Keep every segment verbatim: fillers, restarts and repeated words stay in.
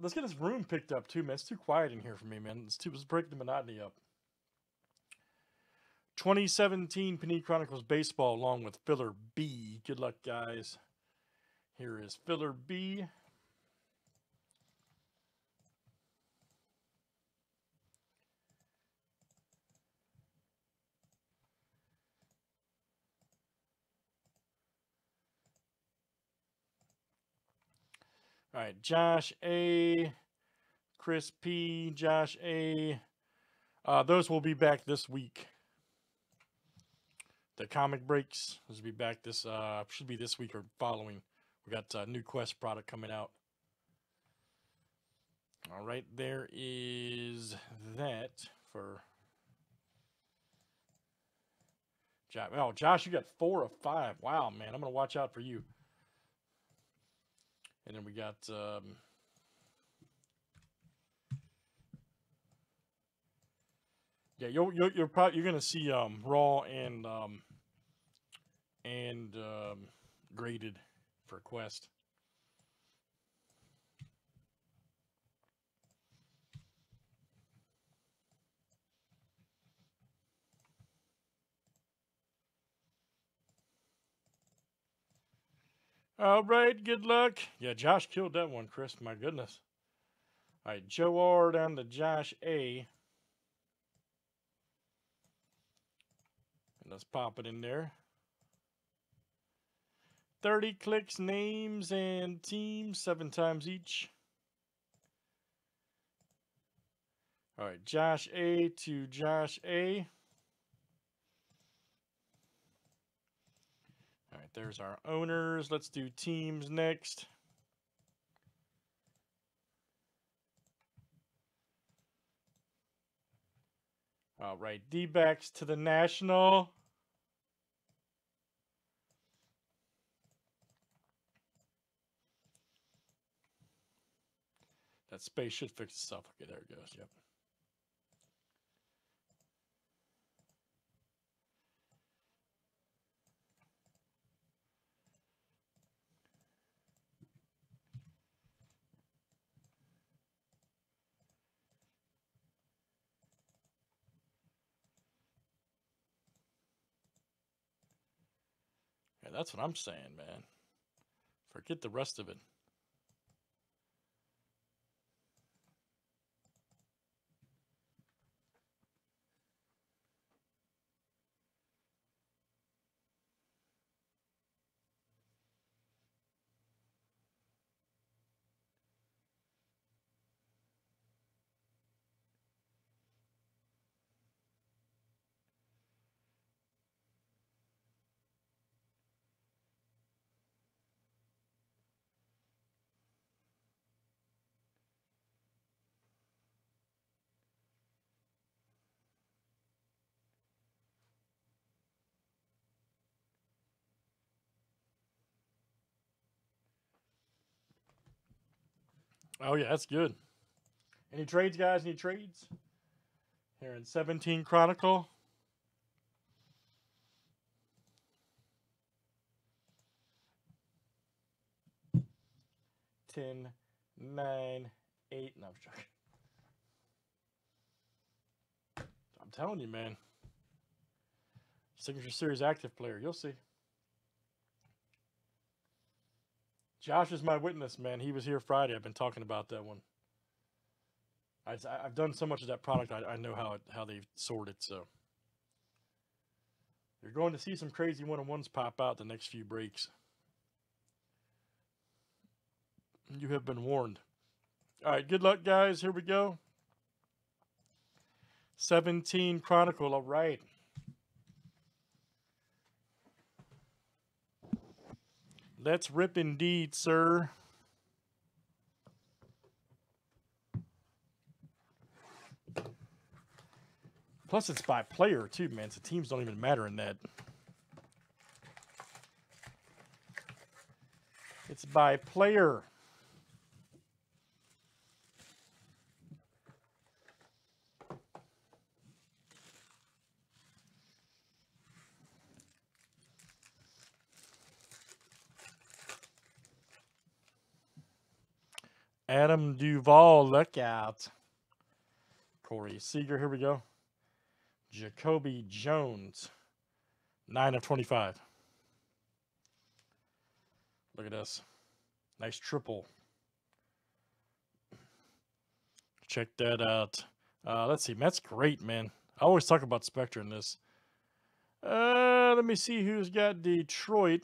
Let's get this room picked up too, man. It's too quiet in here for me, man. It's too it's breaking the monotony up. twenty seventeen Panini Chronicles Baseball along with Filler B. Good luck, guys. Here is Filler B. All right, Josh A, Chris P, Josh A. Uh, those will be back this week. The comic breaks, those will be back this, uh, should be this week or following. We got a uh, new Quest product coming out. All right, there is that for Josh. Oh, Josh, you got four of five. Wow, man, I'm going to watch out for you. And then we got um, yeah, you're you're, you're probably you're gonna see um, raw and um, and um, graded for Quest. All right, good luck. Yeah, Josh killed that one, Chris. My goodness. All right, Joe R down to Josh A. And let's pop it in there. thirty clicks, names, and teams, seven times each. All right, Josh A to Josh A. All right, there's our owners. Let's do teams next. All right, D-backs to the National. That space should fix itself. Okay, there it goes. Yep. That's what I'm saying, man. Forget the rest of it. Oh, yeah, that's good. Any trades, guys? Any trades? Here in seventeen Chronicle. ten, nine, eight. No, I'm joking. I'm telling you, man. Signature Series active player. You'll see. Josh is my witness, man. He was here Friday. I've been talking about that one. I, I've done so much of that product. I, I know how it, how they've sorted. So you're going to see some crazy one-on-ones pop out the next few breaks. You have been warned. All right. Good luck, guys. Here we go. seventeen Chronicle. All right. Let's rip indeed, sir. Plus, it's by player, too, man. So teams don't even matter in that. It's by player. Adam Duvall, look out. Corey Seager, here we go. Jacoby Jones, nine of twenty-five. Look at this. Nice triple. Check that out. Uh, let's see. Mets great, man. I always talk about Spectre in this. Uh, let me see who's got Detroit.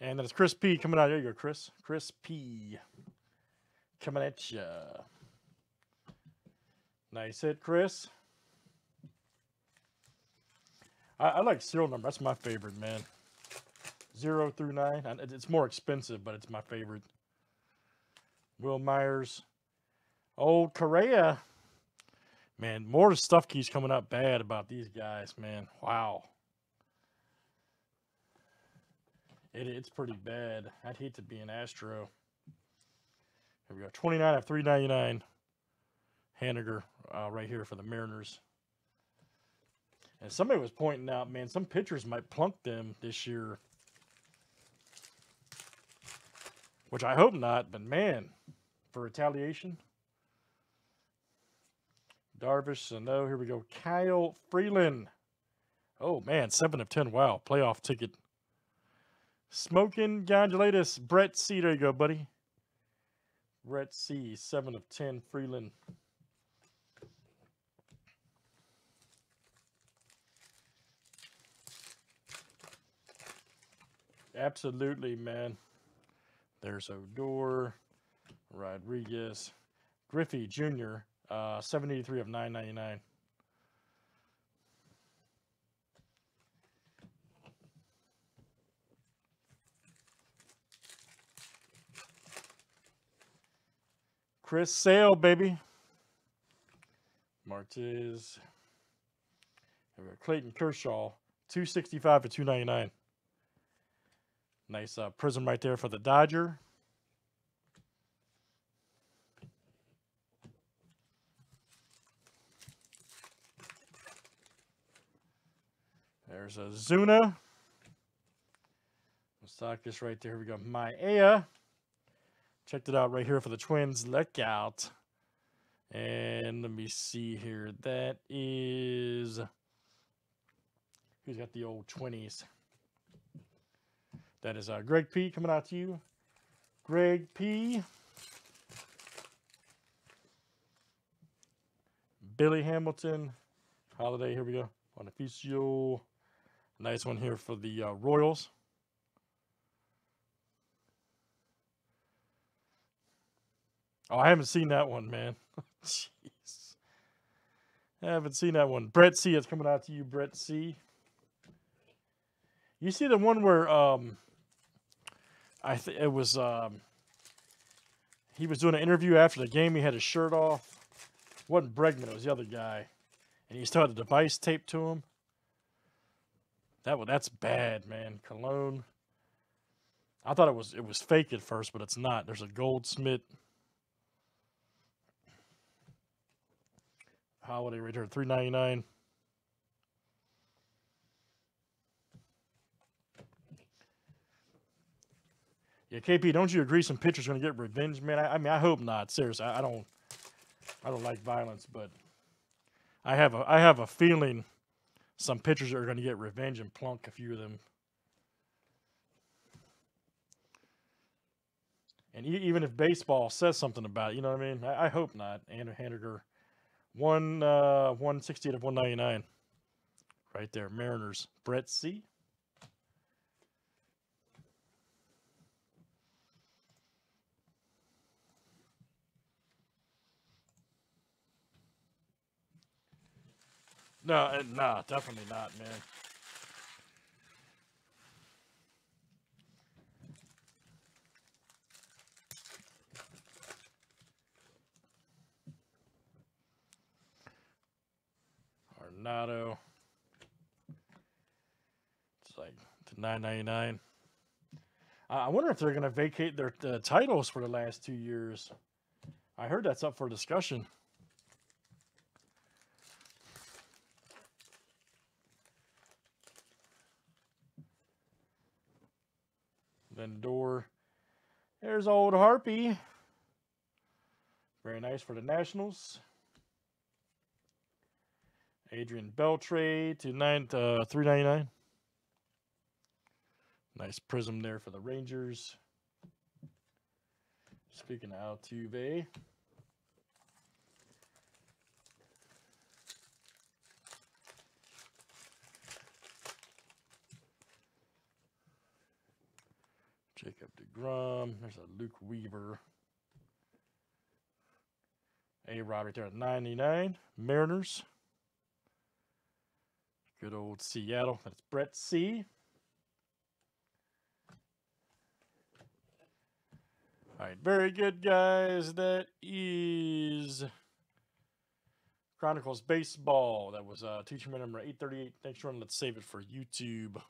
And then it's Chris P coming out. There you go, Chris. Chris P coming at you. Nice hit, Chris. I, I like serial number. That's my favorite, man. Zero through nine. It's more expensive, but it's my favorite. Will Myers. Old Correa. Man, more stuff keeps coming up bad about these guys, man. Wow. It, it's pretty bad. I'd hate to be an Astro. Here we go. twenty-nine of three ninety-nine. Haniger uh, right here for the Mariners. And somebody was pointing out, man, some pitchers might plunk them this year. Which I hope not, but man, for retaliation. Darvish, so no, here we go. Kyle Freeland. Oh, man, seven of ten. Wow, playoff ticket. Smoking Gondolatus. Brett C, there you go, buddy. Brett C, seven of ten, Freeland. Absolutely, man. There's Odor, Rodriguez, Griffey Junior, uh, seven eighty-three of nine ninety-nine. Chris Sale, baby. Martiz. Clayton Kershaw, two sixty-five of two ninety-nine. Nice uh, prism right there for the Dodger. There's a Zuna. Let's talk this right there. Here we go. Maia. Checked it out right here for the Twins. Look out. And let me see here. That is... Who's got the old twenties? That is uh, Greg P coming out to you. Greg P. Billy Hamilton. Holiday, here we go. Bonifacio. Nice one here for the uh, Royals. Oh, I haven't seen that one, man. Jeez. I haven't seen that one. Brett C, it's coming out to you, Brett C. You see the one where... Um, I think it was, um, he was doing an interview after the game. He had his shirt off. It wasn't Bregman. It was the other guy. And he still had the device taped to him. That one, that's bad, man. Cologne. I thought it was, it was fake at first, but it's not. There's a Goldsmith. Holiday return, three ninety-nine. Yeah, K P, don't you agree some pitchers are going to get revenge, man? I, I mean, I hope not. Seriously, I, I don't I don't like violence, but I have a I have a feeling some pitchers are going to get revenge and plunk a few of them. And e even if baseball says something about it, you know what I mean? I, I hope not. Andrew Haniger, one, uh, one sixty-eight of one ninety-nine. Right there, Mariners. Brett C. No, nah, definitely not, man. Arnado. It's like to nine ninety-nine. Uh, I wonder if they're going to vacate their uh, titles for the last two years. I heard that's up for discussion. Door There's Old Harpy. Very nice for the Nationals. Adrian Beltre to nine uh, three ninety nine. Nice prism there for the Rangers. Speaking of Altuve. Jacob deGrom. There's a Luke Weaver. A-Rod right there at ninety-nine. Mariners. Good old Seattle. That's Brett C. All right, very good, guys. That is Chronicles Baseball. That was uh, teacher number eight thirty-eight. Thanks, Jordan. Let's save it for YouTube.